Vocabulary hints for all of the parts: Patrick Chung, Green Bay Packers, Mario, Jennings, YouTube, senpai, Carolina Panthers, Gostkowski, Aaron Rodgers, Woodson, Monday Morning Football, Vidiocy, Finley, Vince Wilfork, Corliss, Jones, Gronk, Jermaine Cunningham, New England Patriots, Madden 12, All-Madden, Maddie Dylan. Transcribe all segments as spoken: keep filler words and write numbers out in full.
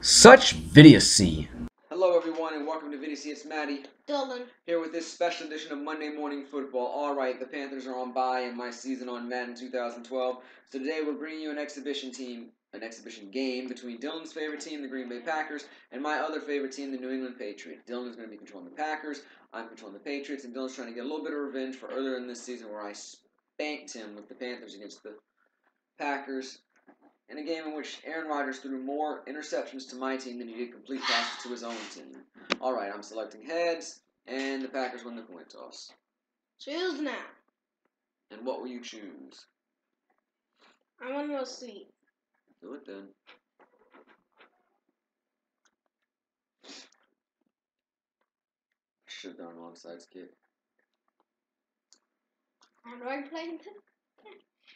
Such Vidiocy. Hello everyone and welcome to Vidiocy. It's Maddie Dylan here with this special edition of Monday Morning Football. Alright, the Panthers are on bye and my season on Madden twenty twelve. So today we're bringing you an exhibition team, an exhibition game between Dylan's favorite team, the Green Bay Packers, and my other favorite team, the New England Patriots. Dylan is going to be controlling the Packers, I'm controlling the Patriots, and Dylan's trying to get a little bit of revenge for earlier in this season where I spanked him with the Panthers against the Packers, in a game in which Aaron Rodgers threw more interceptions to my team than he did complete passes to his own team. Alright, I'm selecting heads, and the Packers win the coin toss. Choose now. And what will you choose? I want to go sleep. Do it then. Should have done an onside kick. How do I play this?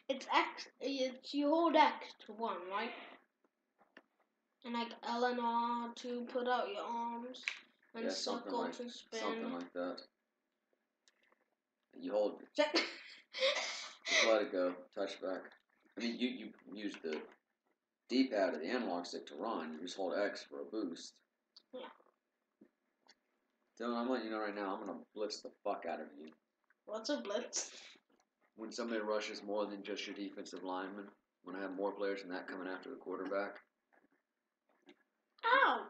It's X, it's you hold X to one, right? And like L and R to put out your arms and yeah, circle like, to spin. Something like that. You hold it. Just let it go. Touch back. I mean, you, you use the D pad of the analog stick to run. You just hold X for a boost. Yeah. Dylan, I'm letting you know right now, I'm going to blitz the fuck out of you. What's a blitz? When somebody rushes more than just your defensive lineman, when I have more players than that coming after the quarterback. Ow!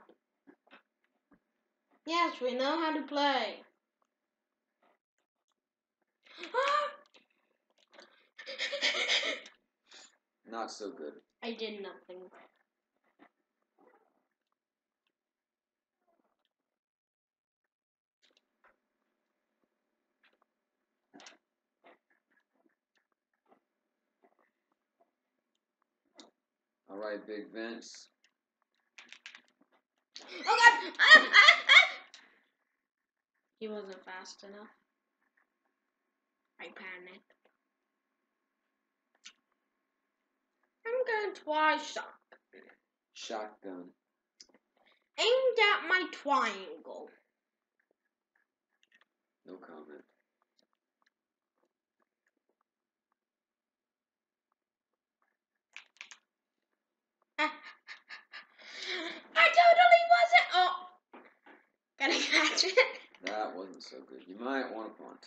Yes, we know how to play. Not so good. I did nothing. Alright, Big Vince. Oh God! Ah, ah, ah. He wasn't fast enough. I panicked. I'm going twice shotgun. Shotgun. Aimed at my triangle. No comment. Gonna catch it. That wasn't so good. You might want to punt.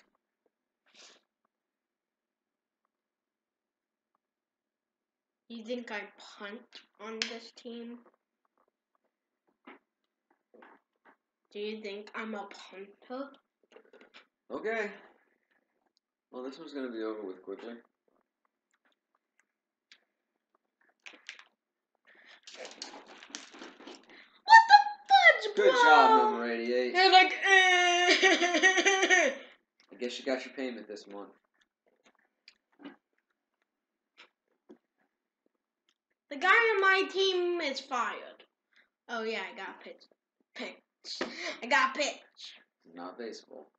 You think I punt on this team? Do you think I'm a punter? Okay. Well, this one's gonna be over with quickly. Good Whoa. Job, number eighty-eight. You're like, eh. I guess you got your payment this month. The guy on my team is fired. Oh, yeah, I got picked. Picked. I got picked. Not baseball.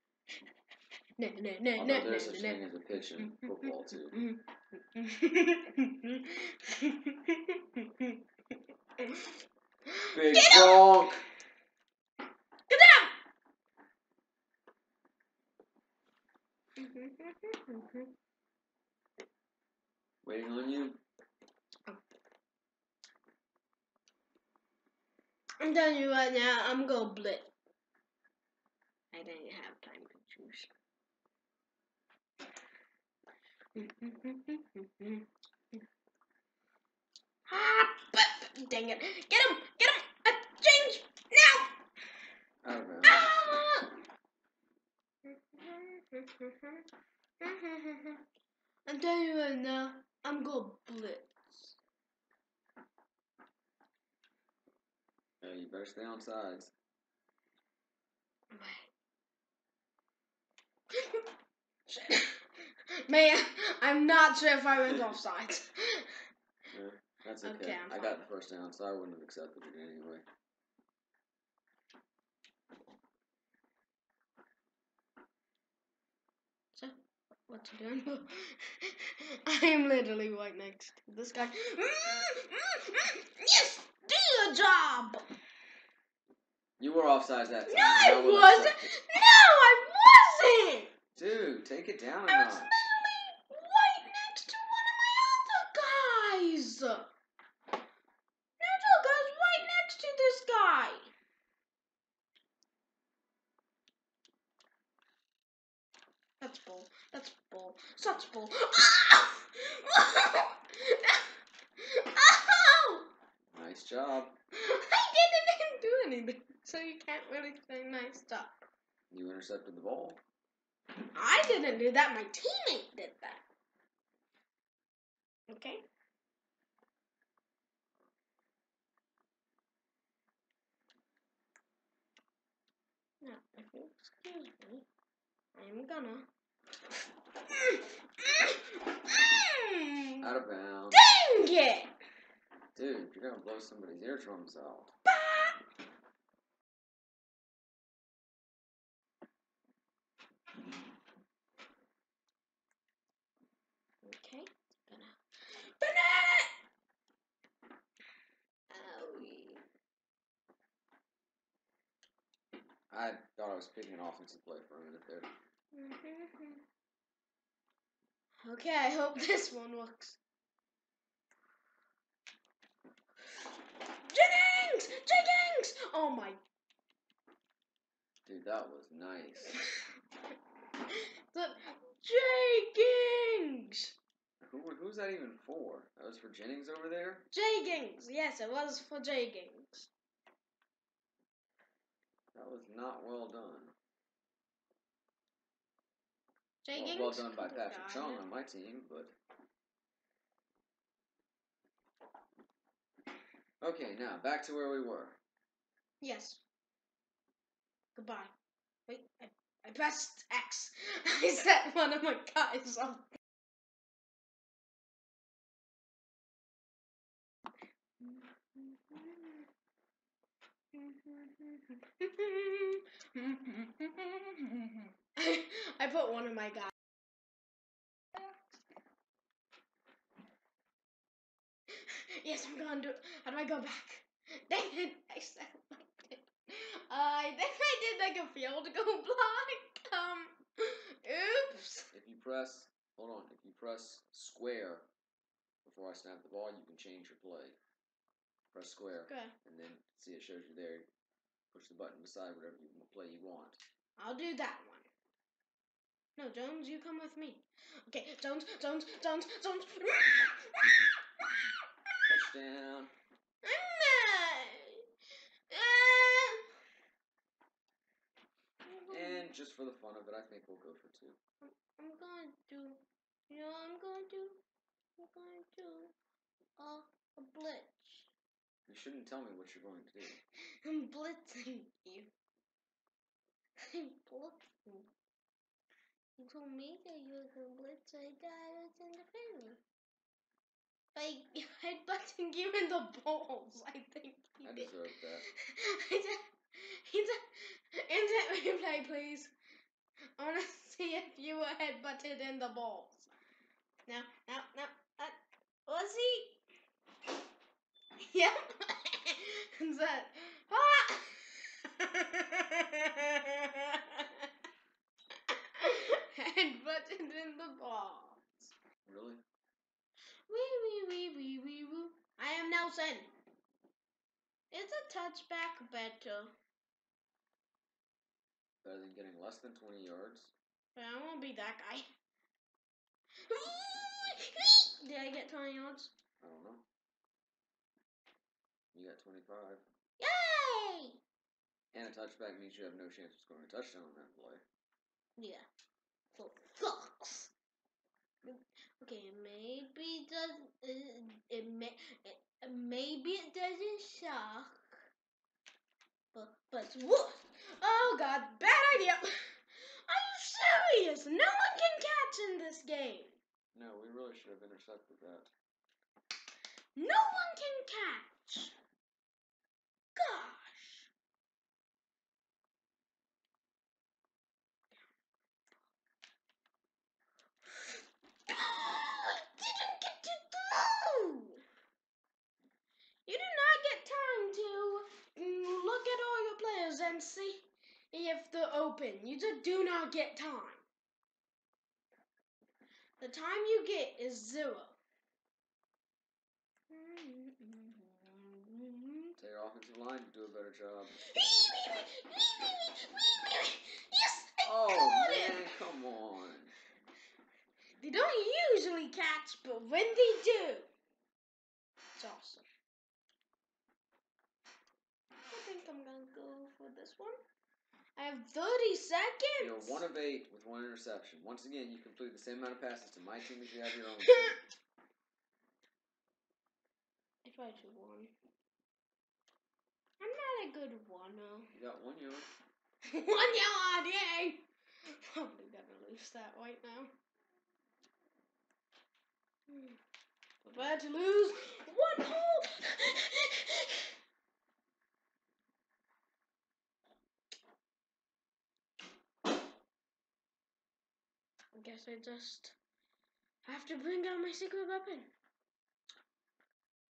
No, no, no, Although no, no, there's no, such no. thing as a pitch in football, too. Big Gronk. Waiting on you. I'm telling you right now, I'm gonna blitz. I didn't have time to choose. Ah, but, dang it! Get him! Get him! Uh, change now! I don't know. Ah! I'm telling you right now, I'm gonna blitz. Yeah, you better stay on sides. Right. Man, I'm not sure if I went off sides. Yeah, that's okay. okay I got the first down, so I wouldn't have accepted it anyway. So, what's he doing? I am literally right next to this guy. Mm, mm, mm, yes! Do your job! You were offsides that time. No, I wasn't! No, I wasn't! Dude, take it down a notch. I was literally right next to one of my other guys. Now, guys, right next to the Such bull. Nice job. I didn't even do anything, so you can't really say nice job. You intercepted the ball. I didn't do that. My teammate did that. Okay. Now, if you excuse me, I'm gonna. Out of bounds. Dang it! Dude, you're gonna blow somebody's eardrums out. Bah! Okay, spin out. Spin it! Owie. I thought I was picking an offensive play for a minute there. Mm-hmm. Okay, I hope this one works. Jennings! Jennings! Oh my. Dude, that was nice. Look, Jennings! Who, who's that even for? That was for Jennings over there? Jennings! Yes, it was for Jennings. That was not well done. Well, well done by Patrick Chung on my team, but... Okay, now, back to where we were. Yes. Goodbye. Wait, I, I pressed X. I set one of my guys off. I put one of my guys. Yes, I'm gonna do it. How do I go back? Dang it! I said I did. Uh, I think I did like a field goal block. Um, oops. If you press, hold on. If you press square before I snap the ball, you can change your play. Press square, okay. And then see it shows you there. Push the button beside whatever you play you want. I'll do that one. No, Jones, you come with me. Okay, Jones, Jones, Jones, Jones. Touchdown. I'm not. Uh, and just for the fun of it, I think we'll go for two. I'm, I'm going to, you know, I'm going to, I'm going to, uh, a blitz. You shouldn't tell me what you're going to do. I'm blitzing you. I'm blitzing you. You told me that you were going to blitz, so I thought I was in the family. Like, headbutting you in the balls, I think you did. I deserve that. Instant replay, please. I want to see if you were headbutted in the balls. Now, now, now. Uh, was he? Yep. What's that? Ah! Headbutted in the balls. Really? Wee wee wee wee wee woo. I am Nelson. Is a touchback better? Better than getting less than twenty yards. But I won't be that guy. Did I get twenty yards? I don't know. You got twenty-five. Yay! And a touchback means you have no chance of scoring a touchdown on that play. Yeah. For fucks. Okay, maybe it does uh, it may it, maybe it doesn't suck, but but what? Oh God, bad idea! Are you serious? No one can catch in this game. No, we really should have intercepted that. No one can catch. Gosh. And see if they're open. You just do not get time. The time you get is zero. Tell your offensive line to do a better job. Yes, I oh, got man, it. Come on. They don't usually catch, but when they do, it's awesome. I think I'm going to go for this one. I have thirty seconds. You're one of eight with one interception. Once again, you completed the same amount of passes to my team as you have your own team. I tried to one. I'm not a good one, though. You got one yard. One yard, yay! Probably gonna lose that right now. Hmm. Prepare to lose one hole. I guess I just have to bring out my secret weapon.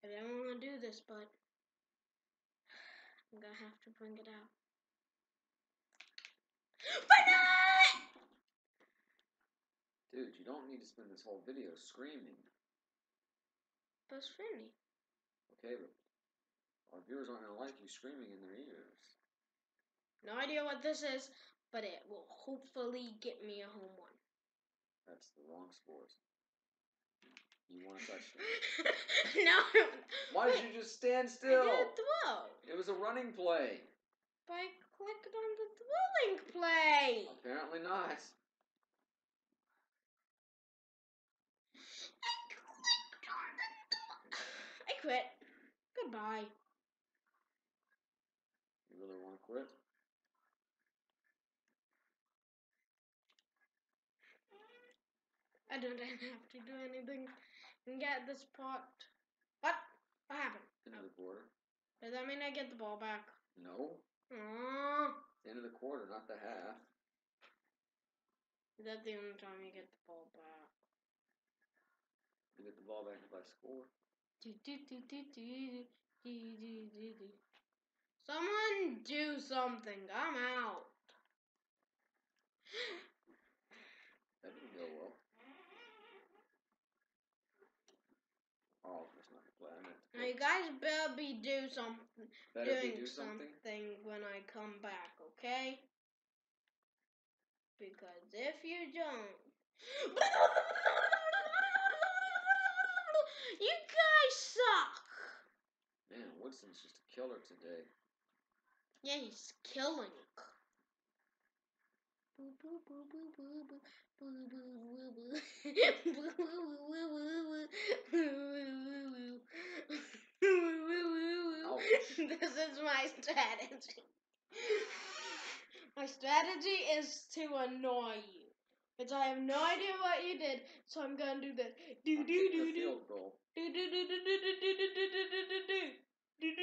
I don't want to do this, but I'm gonna have to bring it out. Finley! Dude, you don't need to spend this whole video screaming. That's Finley. Okay, but our viewers aren't gonna like you screaming in their ears. No idea what this is, but it will hopefully get me a home run. That's the wrong sport. You want a touchdown. No. Why Wait, did you just stand still? I did a throw. It was a running play. But I clicked on the throwing play. Apparently not. I clicked on the th I quit. Goodbye. You really want to quit? I don't have to do anything and get this part. What? What happened? End of the quarter. Does that mean I get the ball back? No. Aww. The end of the quarter, not the half. Is that the only time you get the ball back? You get the ball back if I score. Do, do, do, do, do, do, do, do, do. Someone do something. I'm out. That didn't go well. Oh, that's not the plan. Now you guys better be do something, better doing do something? something when I come back, okay? Because if you don't, you guys suck. Man, Woodson's just a killer today. Yeah, he's killing it. Boo boo boo boo boo boo boo boo boo boo. This is my strategy. My strategy is to annoy you, but I have no idea what you did, so I'm gonna do this. Do do do do do do do do do do do do do do do do.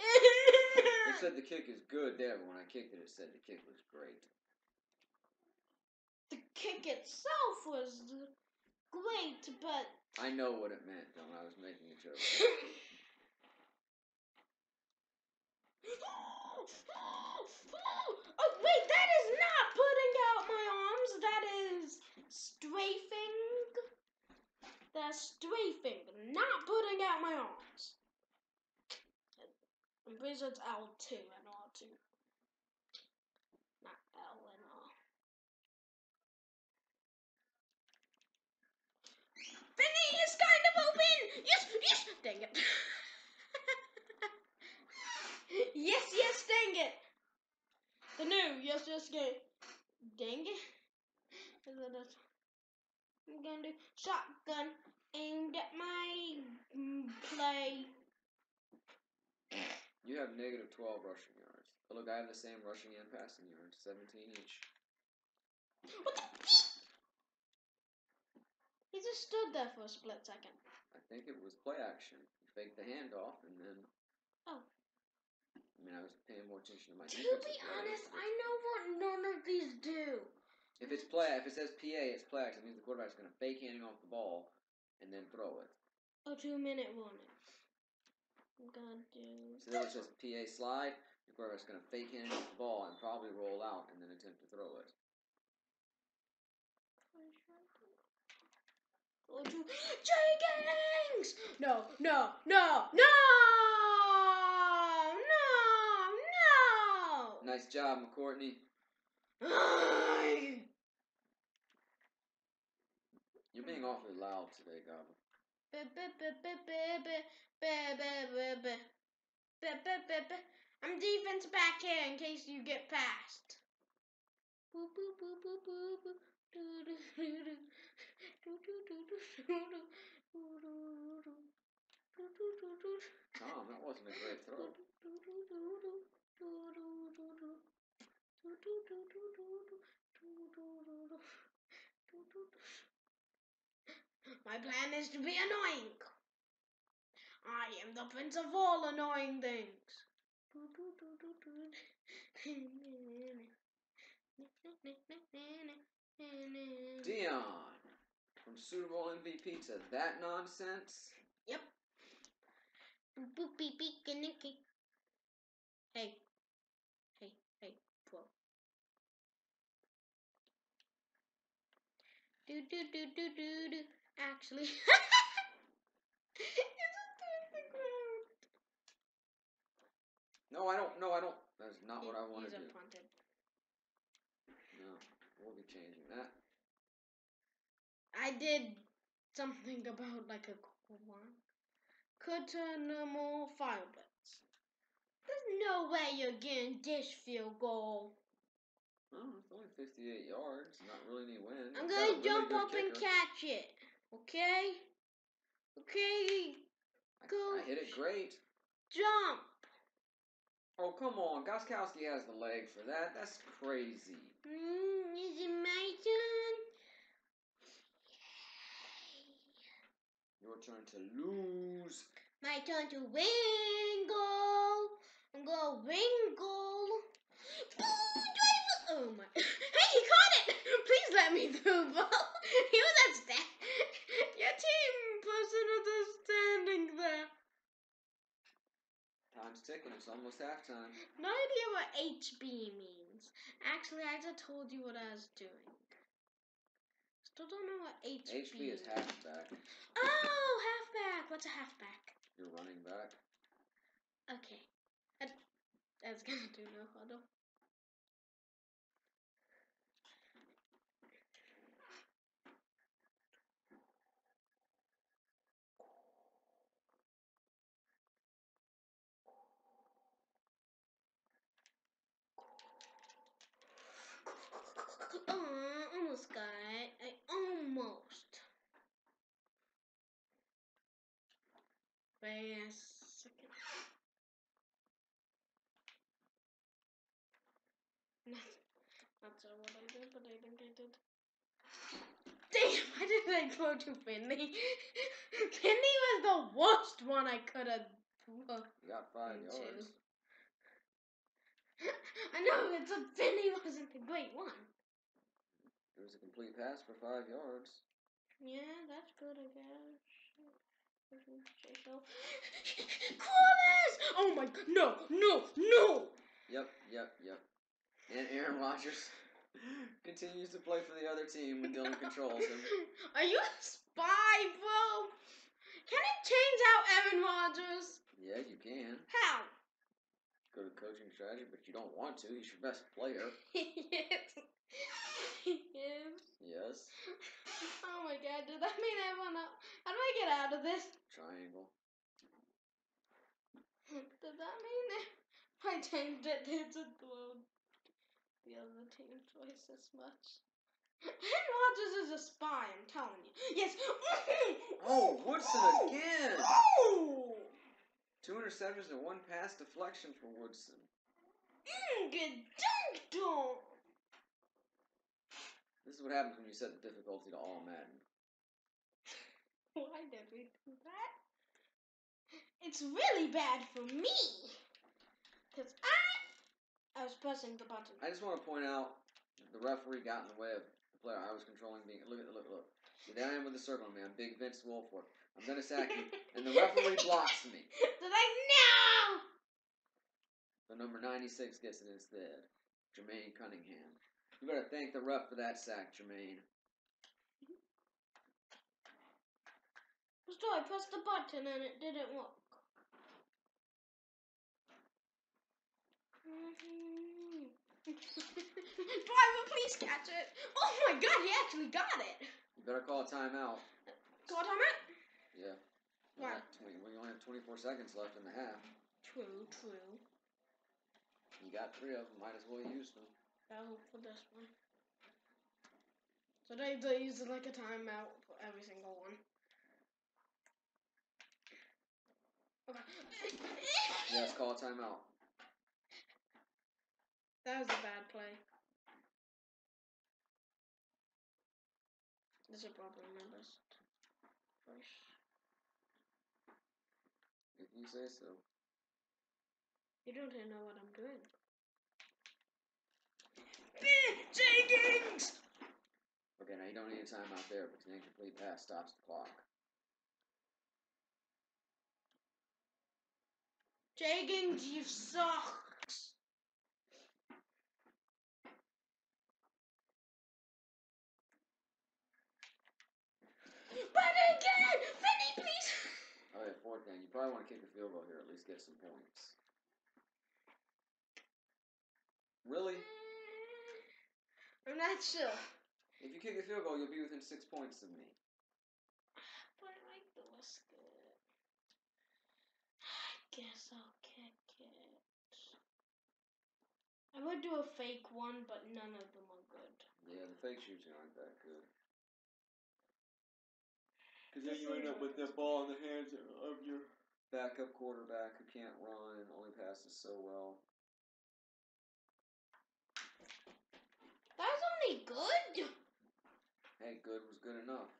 It said the kick is good there, but when I kicked it, it said the kick was great. The kick itself was great, but... I know what it meant when I was making a joke. Oh, oh, oh. Oh, wait, that is not putting out my arms. That is strafing. That's strafing, not putting out my arms. I'm pretty sure it's L two and R two. Not L and R. Finley is kind of open! Yes, yes! Dang it. Yes, yes, dang it! The new, yes, yes, dang it. Dang it. Is it a... I'm gonna do shotgun and get my play. You have negative twelve rushing yards. But look, I have the same rushing and passing yards, seventeen each. What the He just stood there for a split second. I think it was play action. You faked the handoff and then. Oh. I mean, I was paying more attention to my. To be honest, players. I know what none of these do. If it's play, if it says P A, it's play action. It means the quarterback's going to fake handing off the ball and then throw it. Oh, two-minute warning. I'm going to do... So then it says P A slide. The quarterback's going to fake handing off the ball and probably roll out and then attempt to throw it. Oh, two... Jennings! No, no, no, no! Nice job, McCourtney. You're being awfully loud today, Goblin. I'm defense back here in case you get past. Tom, that wasn't a great throw. My plan is to be annoying. I am the prince of all annoying things. Dion, from Super Bowl M V P to that nonsense. Yep. Hey, hey, hey, bro. Do do do do do do. Actually, it's on the ground. No, I don't. No, I don't. That's not he, what I want to do. He's unpunted. No, we'll be changing that. I did something about like a one. Could turn them all fireworks. There's no way you're getting this field goal. Oh, it's only fifty-eight yards. Not really any win. I'm going to jump really up kicker. and catch it. Okay? Okay. Go. I, I hit it great. Jump. Oh, come on. Gostkowski has the leg for that. That's crazy. Mm, is it my turn? Your turn to lose. My turn to wingle. I'm going to wingle. Oh my. Hey, he caught it! Please let me through, bro. He was at stand. Your team person was just standing there. Time's ticking. It's almost halftime. No idea what H B means. Actually, I just told you what I was doing. Still don't know what H B means. H B is halfback. Oh, halfback. What's a halfback? You're running back. Okay. I, I was going to do no huddle. Oh, I almost got it. I almost. Wait a second. Not sure what I did, but I think I did. Damn, why did I go to Finley? Finley was the worst one I could have. You got five yards. I know, it's a Finley wasn't the great one. It was a complete pass for five yards. Yeah, that's good, I guess. Corliss! Oh my god, no, no, no! Yep, yep, yep. And Aaron Rodgers continues to play for the other team when Dylan controls him. Are you a spy, bro? Can I change out Aaron Rodgers? Yeah, you can. How? Go to coaching strategy, but you don't want to. He's your best player. Yes. Yes. Yes. Oh my god, does that mean I wanna... How do I get out of this? Triangle. Does that mean if I changed it, they just blow the other team twice as much? Aaron Rodgers is a spy, I'm telling you. Yes. Oh, Woodson oh, again. Oh! Two interceptions and one pass deflection for Woodson. Mm, good dunk-dunk. This is what happens when you set the difficulty to all Madden. Why did we do that? It's really bad for me. Because I, I was pressing the button. I just want to point out the referee got in the way of the player I was controlling being. Look at the look, look. So down in with the circle, man. Big Vince Wilfork. I'm going to sack you. And the referee blocks me. They're like, no! So number ninety-six gets it instead. Jermaine Cunningham. You better thank the ref for that sack, Jermaine. So I pressed the button and it didn't work. Mm-hmm. Driver, please catch it. Oh my god, he actually got it. You better call a timeout. Call a timeout? Yeah. We what? We only have twenty-four seconds left in the half. True, true. You got three of them. Might as well use them. I'll hope for this one. So they, they use like a timeout for every single one. Okay. Yes, call a timeout. That was a bad play. This is probably my best first. If you say so. You don't even know what I'm doing. Jennings! Okay, now you don't need a timeout there, but an incomplete pass stops the clock. Jennings, you suck! But again! Finley, please! Oh yeah, fourth down. You probably want to kick a field goal here, at least get some points. Really? I'm not sure. If you kick a field goal, you'll be within six points of me. But I like the less good. I guess I'll kick it. I would do a fake one, but none of them are good. Yeah, the fakes usually aren't that good. Because then you end up with that ball in the hands of your backup quarterback who can't run and only passes so well. That was only good. Hey, good was good enough.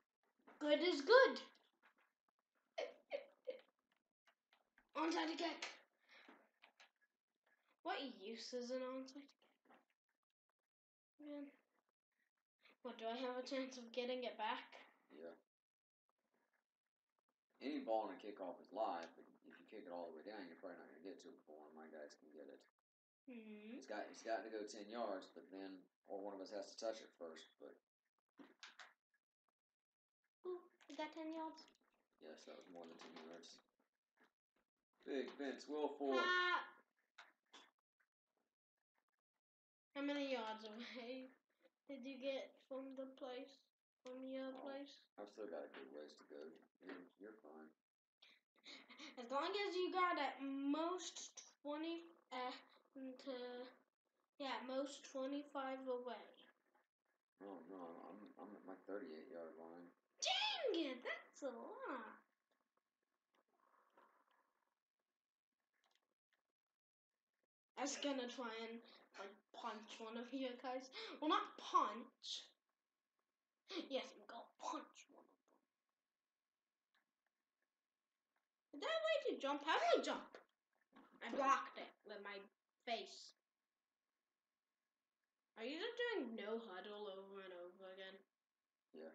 Good is good. Onside kick. What use is an onside kick? Man. What, do I have a chance of getting it back? Yeah. Any ball on a kickoff is live, but if you kick it all the way down, you're probably not going to get to it before one of my guys can get it. Mm-hmm. It's got it's got to go ten yards, but then or one of us has to touch it first. But ooh, we got ten yards. Yes, that was more than ten yards. Big Vince Wilfork. Ah. How many yards away did you get from the place? From your oh, place? I've still got a good ways to go. You're, you're fine. As long as you got at most twenty. Uh, to, yeah, most twenty-five away. Oh no, I'm I'm at my thirty-eight yard line. Dang it, that's a lot. I was gonna try and like punch one of you guys. Well, not punch. Yes, I'm gonna punch one of them. Is that a way to jump? How do I jump? I blocked it with my face. Are you just doing no huddle over and over again? Yeah.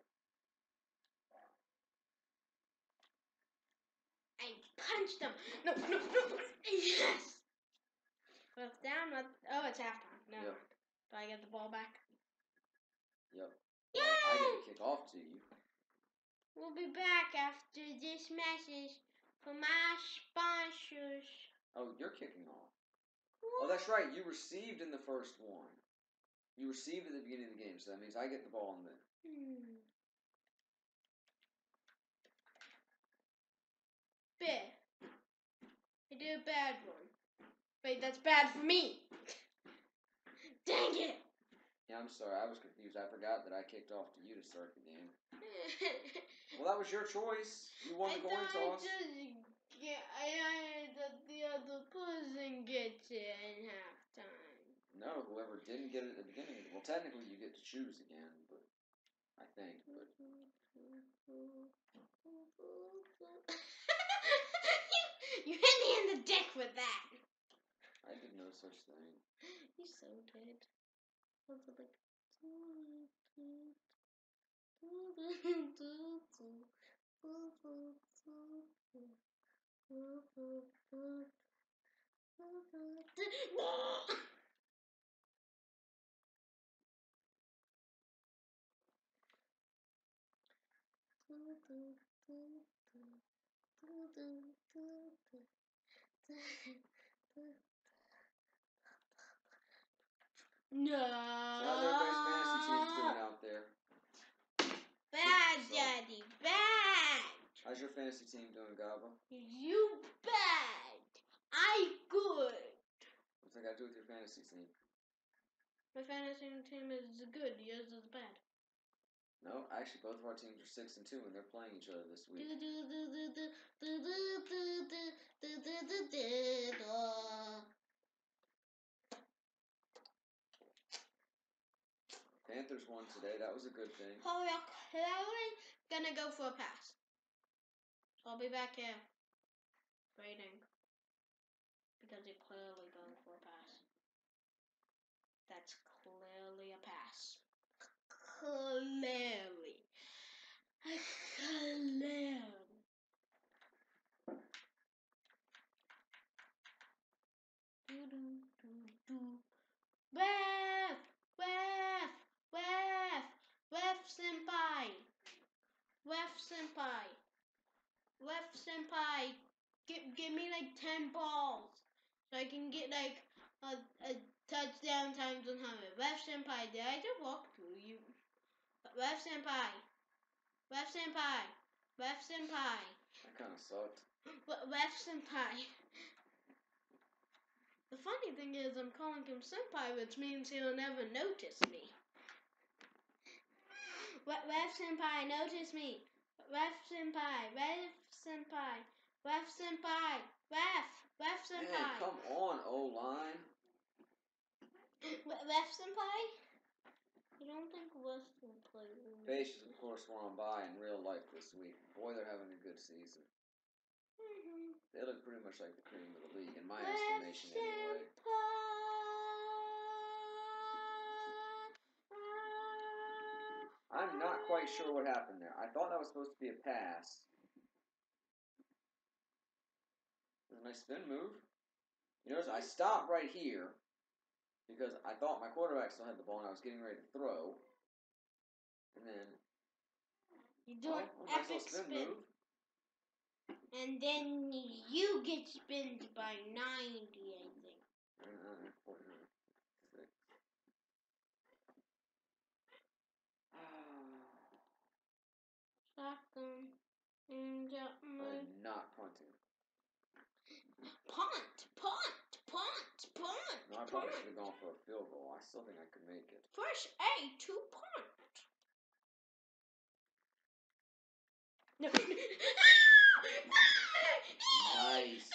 I punched him. No, no, no. Yes. Well, it's down. With, oh, it's halftime. No. Yep. Do I get the ball back? Yep. Yay! I get to kick off to you. We'll be back after this message from our sponsors. Oh, you're kicking off. What? Oh, that's right. You received in the first one. You received at the beginning of the game, so that means I get the ball in there. Hmm. Bad. I did a bad one. Wait, that's bad for me. Dang it. Yeah, I'm sorry. I was confused. I forgot that I kicked off to you to start the game. Well, that was your choice. You won the coin toss. Just... Yeah, I, I that the other person gets it in halftime. No, whoever didn't get it at the beginning. Well, technically, you get to choose again, but I think. But you, you hit me in the dick with that. I did no such thing. You so did. I was like, No. So how's everybody's fantasy teams doing out there? Bad, so, Daddy, bad. How's your fantasy team doing, Gabba? You bad. I good. What's that got to do with your fantasy team? My fantasy team is good. Yours is bad. No, actually, both of our teams are six and two, and they're playing each other this week. Panthers won today. That was a good thing. Oh, yeah, clearly gonna go for a pass. I'll be back here waiting because they're clearly going for a pass. That's clearly a pass. Clearly, clearly. Do do do do. Ref, ref, ref, ref senpai, ref senpai, ref senpai. Give give me like ten balls so I can get like a a touchdown times one hundred. Ref senpai, did I just walk through you? Ref senpai, ref senpai, ref senpai. That kind of sucked. Ref senpai. The funny thing is, I'm calling him senpai, which means he'll never notice me. Ref senpai, notice me. Ref senpai, ref senpai, ref senpai, ref, ref senpai. Man, come on, O-line. Ref senpai. You don't think West will play? Patience, of course, were on bye in real life this week. Boy, they're having a good season. Mm-hmm. They look pretty much like the cream of the league, in my West estimation, anyway. I'm not quite sure what happened there. I thought that was supposed to be a pass. It was a nice spin move. You notice I stopped right here. Because I thought my quarterback still had the ball and I was getting ready to throw. And then... You do an oh, epic spin. spin. Move. And then you get spinned by ninety, I think. forty-nine, forty-nine, six. Shotgun. And that move. I'm not punting. Punt! Punt! Punt! Punt! No, I probably should have gone for a field goal. I still think I could make it. First A to punt. No. Nice.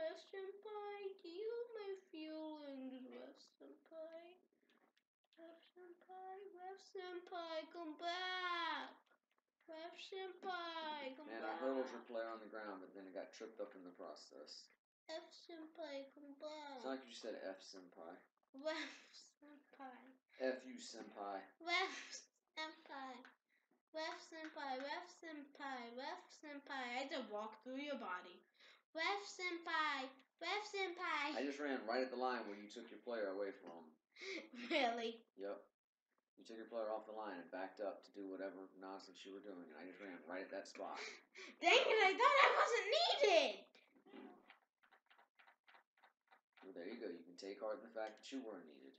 Western Pie, do you have my feelings, Western Pie? Ref senpai, ref senpai, come back! Ref senpai, come Man, back! Man, I hurdled your player on the ground, but then it got tripped up in the process. F senpai, come back! It's not like you said F senpai. Ref senpai. F you senpai. Ref senpai. Ref senpai, ref senpai, ref senpai. I just walked through your body. Ref senpai, ref senpai. I just ran right at the line where you took your player away from him. Really? Yep. You took your player off the line and backed up to do whatever nonsense you were doing, and I just ran right at that spot. Dang it, I thought I wasn't needed! Well, there you go. You can take heart in the fact that you weren't needed.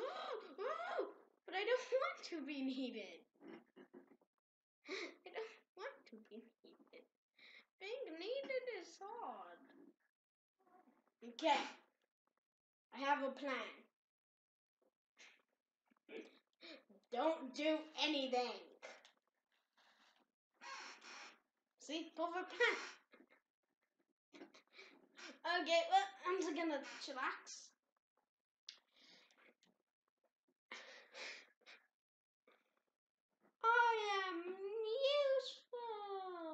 Ooh, ooh, but I don't want to be needed. I don't want to be needed. Being needed is hard. Okay. I have a plan. Don't do anything. See? Perfect plan. Okay, well, I'm just gonna chillax. I am useful.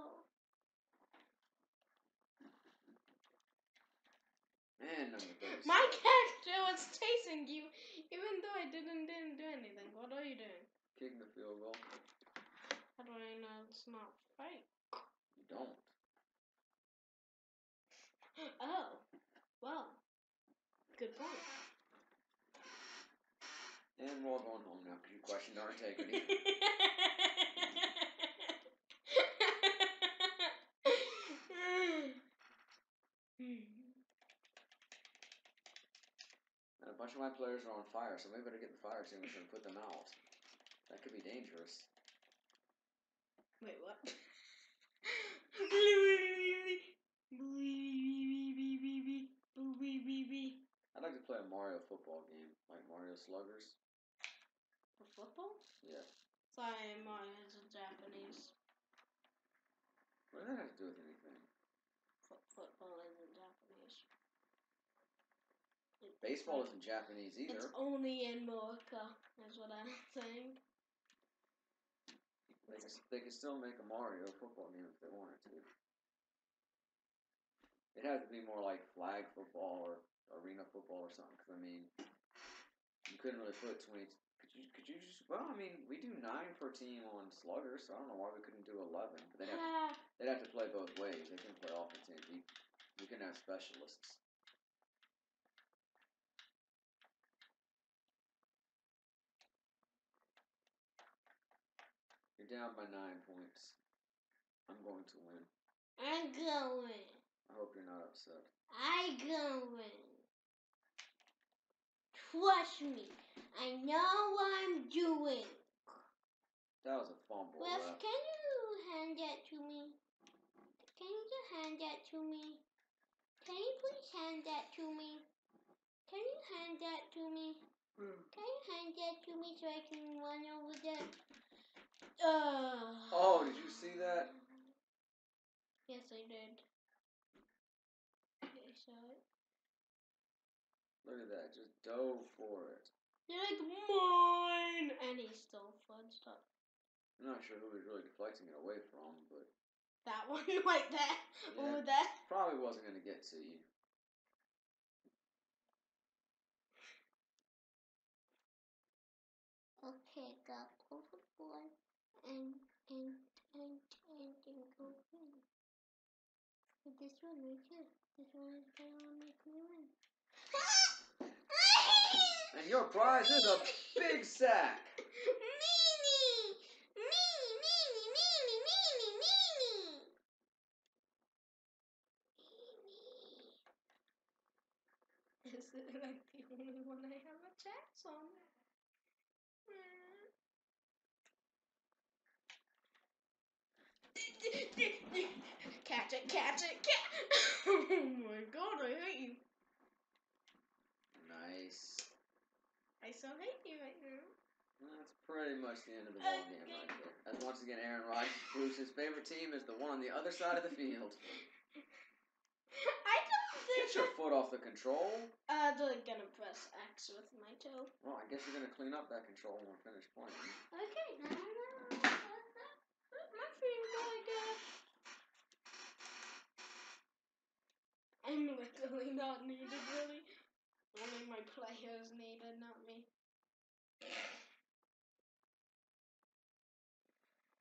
Man, number thirty-six. My character was chasing you. Even though I didn't didn't do anything, what are you doing? Kicking the field goal. How do I know it's not right? You don't. Oh, well, good point. And we're all going home now because you questioned our integrity. Much of my players are on fire, so maybe better get the fire extinguisher and put them out. That could be dangerous. Wait, what? I'd like to play a Mario football game, like Mario Sluggers. For football? Yeah. Sorry, Mario's in Japanese. What does that have to do with anything? F- football isn't Japanese. It, Baseball isn't Japanese either. It's only in Morocco, is what I'm saying. They can, they can still make a Mario football game if they wanted to. It'd have to be more like flag football or arena football or something, because, I mean, you couldn't really put twenty... Could you, could you just... Well, I mean, we do nine per team on sluggers, so I don't know why we couldn't do eleven. But they'd, have to, they'd have to play both ways. They couldn't play offense and defense. We couldn't have specialists. You're down by nine points. I'm going to win. I'm going. I hope you're not upset. I'm going. Trust me. I know what I'm doing. That was a fumble. Wes, right? Can you hand that to me? Can you just hand that to me? Can you please hand that to me? Can you hand that to me? Mm. Can you hand that to me so I can run over there? Uh, oh, did you see that? Yes, I did. I saw it. Look at that, just dove for it. You're like, mine! And he stole fun stuff. I'm not sure who he was really deflecting it away from, but... That one right there? Yeah, over there? Probably wasn't going to get to you. Okay, got overboard. And, and, and, and, and go in. But this one right here. This one is going to make me win. And your prize is a big sack. Meanie! Meanie, meanie, meanie, meanie, meanie! Meanie. Is it like the only one I have a chance on? Catch it, catch it, catch it! Oh my god, I hate you. Nice. I still hate you right now. Well, that's pretty much the end of the ball game right there. As once again, Aaron Rodgers proves his favorite team is the one on the other side of the field. I don't think... Get your foot off the control. I'm uh, gonna press X with my toe. Well, I guess you're gonna clean up that control when we're finished playing. Okay, now my feet are going. I'm literally not needed, really. Only my players needed, not me.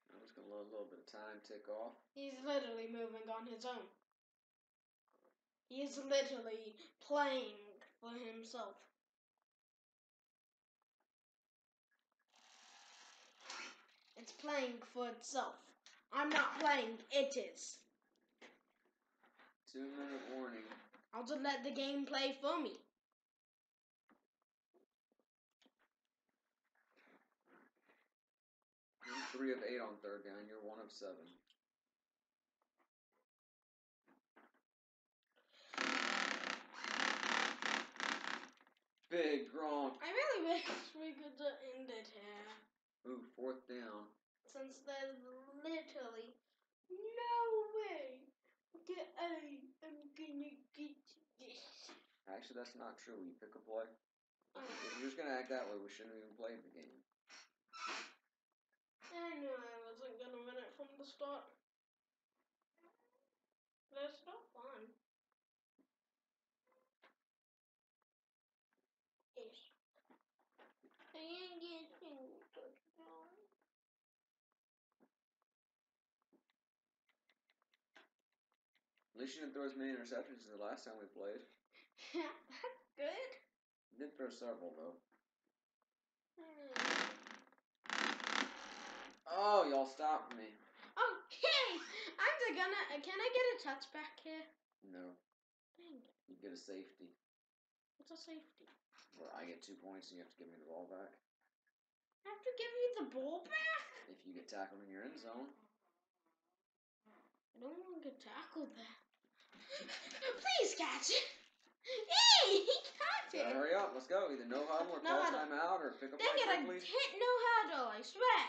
I'm just gonna let a little bit of time tick off. He's literally moving on his own. He's literally playing for himself. It's playing for itself. I'm not playing, it is. Two minute warning. I'll just let the game play for me. You're three of eight on third down. You're one of seven. Big Gronk. I really wish we could have ended here. Ooh, fourth down. Since there's literally no way that I am gonna get this. Actually, that's not true. You pick a play. Oh. If you're just gonna act that way, we shouldn't have even played the game. I knew I wasn't gonna win it from the start. That's not fun. Yes. I didn't get a single touchdown. At least you didn't throw as many interceptions as the last time we played. Yeah, that's good. You did throw several, though. Mm. Oh, y'all stopped me. Okay, I'm gonna. Can I get a touchback here? No. Dang. You get a safety. It's a safety. Well, I get two points and you have to give me the ball back. I have to give you the ball back? If you get tackled in your end zone. I don't want to get tackled back. Please catch it. Hey, he caught it. Hurry up, let's go. Either no huddle or call timeout or pick up my phone, please. They get a hit no huddle, I swear.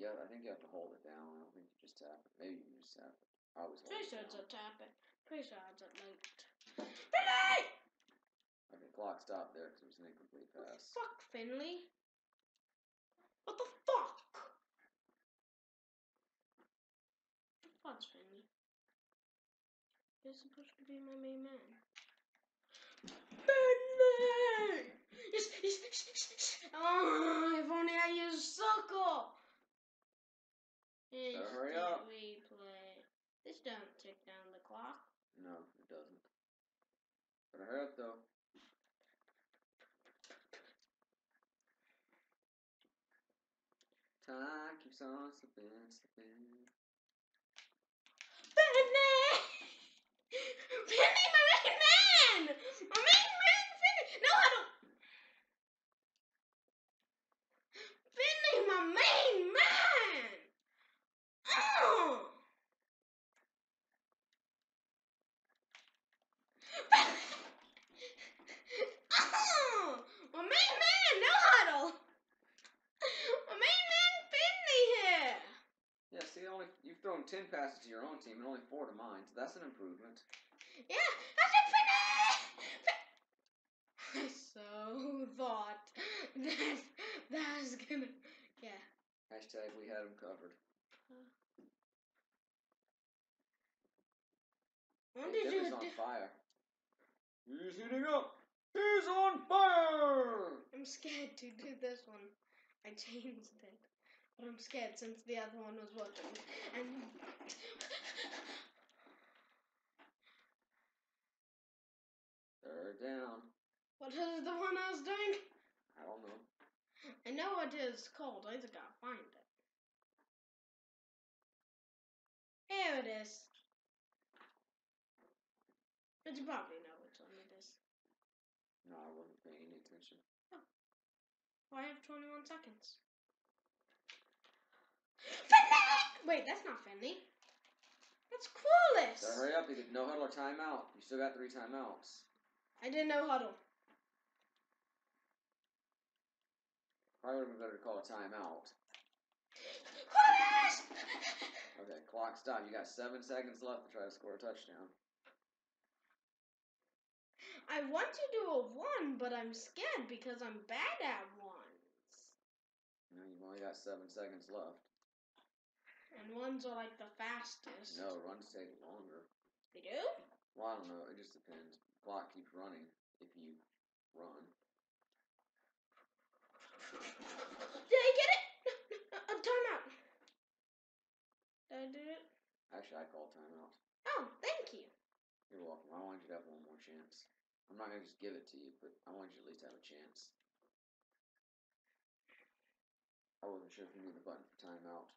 Yeah, I think you have to hold it down. I don't think you just tap it. Maybe you can just tap it. I always hold it down. Pretty sure it's a tap it. Pretty sure it's a linked. Finley! Okay, clock stopped there because it was an incomplete pass. What the fuck, Finley? What the fuck? What the fuck's Finley? You're supposed to be my main man. Finley! Yes, yes, yes, yes. Oh, if only I used circle! It's hurry up. Replay. This don't tick down the clock. No, it doesn't. Better hurry up, though. Time keeps on slipping, slipping. Finley! Finley, my main man! My main man, Finley! No, I don't. Finley, my main man! Oh! Oh! My main man, no huddle! My main man, Finley here! Yeah, see, only you've thrown ten passes to your own team and only four to mine, so that's an improvement. Yeah, that's a Finley! I so thought that that was gonna. Yeah. Hashtag we had him covered. Uh, when hey, did Denver's you on fire. He's heating up. He's on fire. I'm scared to do this one. I changed it, but I'm scared since the other one was working. And third down. What is the one I was doing? I don't know. I know what it's called. I just gotta find it. Here it is. But you probably know which one it is. No, I wasn't paying any attention. Oh. Well, I have twenty-one seconds. Finley! Wait, that's not Finley. That's Corliss. So hurry up. You did no huddle or timeout. You still got three timeouts. I did no huddle. Probably would have been better to call a timeout. Corliss! Okay, clock stop. You got seven seconds left to try to score a touchdown. I want to do a one, but I'm scared because I'm bad at ones. No, you've only got seven seconds left. And ones are like the fastest. No, runs take longer. They do? Well, I don't know. It just depends. Clock keeps running if you run. Did I get it? A timeout. Did I do it? Actually, I called timeout. Oh, thank you. You're welcome. I want you to have one more chance. I'm not going to just give it to you, but I want you to at least have a chance. I wasn't sure if you knew the button for timeout.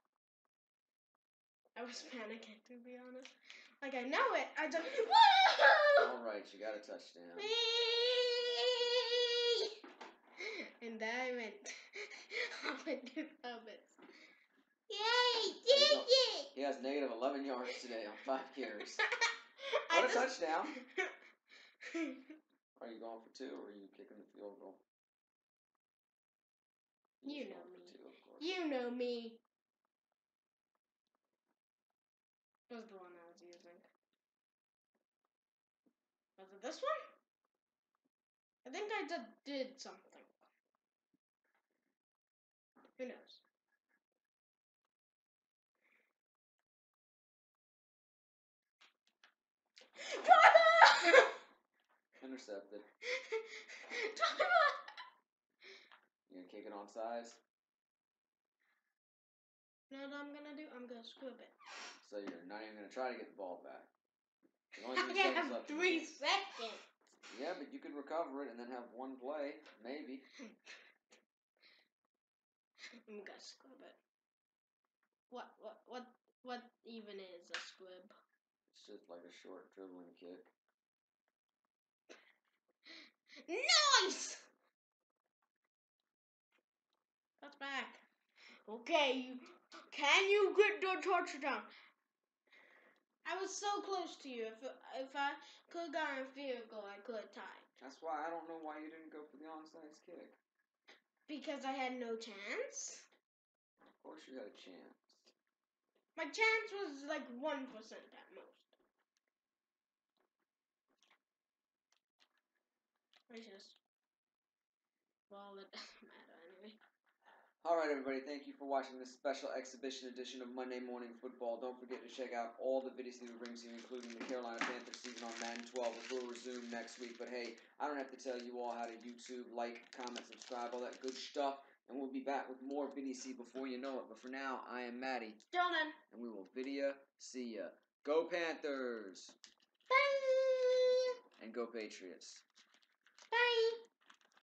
I was panicking, to be honest. Like, I know it. I don't. Whoa! All right, you got a touchdown. Whee! And I went. I went to puppets. Yay! Did it! He has negative eleven yards today on five carries. What I a just... touchdown! Are you going for two, or are you kicking the field goal? You, you know me. Two, of course. You know me. Was the one I was using? Was it this one? I think I did, did something. Who knows? Intercepted. You're gonna kick it on size? You know what I'm gonna do? I'm gonna squib it. So you're not even gonna try to get the ball back. Only I can't have three seconds. Yeah, but you could recover it and then have one play, maybe. I'm gonna squib it. What what what what even is a squib? It's just like a short dribbling kick. Nice! That's back. Okay, you, can you get the touchdown? I was so close to you. If if I could have gotten a field goal, I could have tied. That's why I don't know why you didn't go for the onside kick. Because I had no chance. Of course you had a chance. My chance was like one percent at most. It's just, well, it doesn't matter anyway. Alright everybody, thank you for watching this special exhibition edition of Monday Morning Football. Don't forget to check out all the videos that we bring to you, including the Carolina Panthers season on Madden twelve, which will resume next week. But hey, I don't have to tell you all how to YouTube, like, comment, subscribe, all that good stuff. And we'll be back with more Vidiocy before you know it. But for now, I am Maddie Dylan, and we will Vidiocy ya. Go Panthers! Bye! And go Patriots. Bye!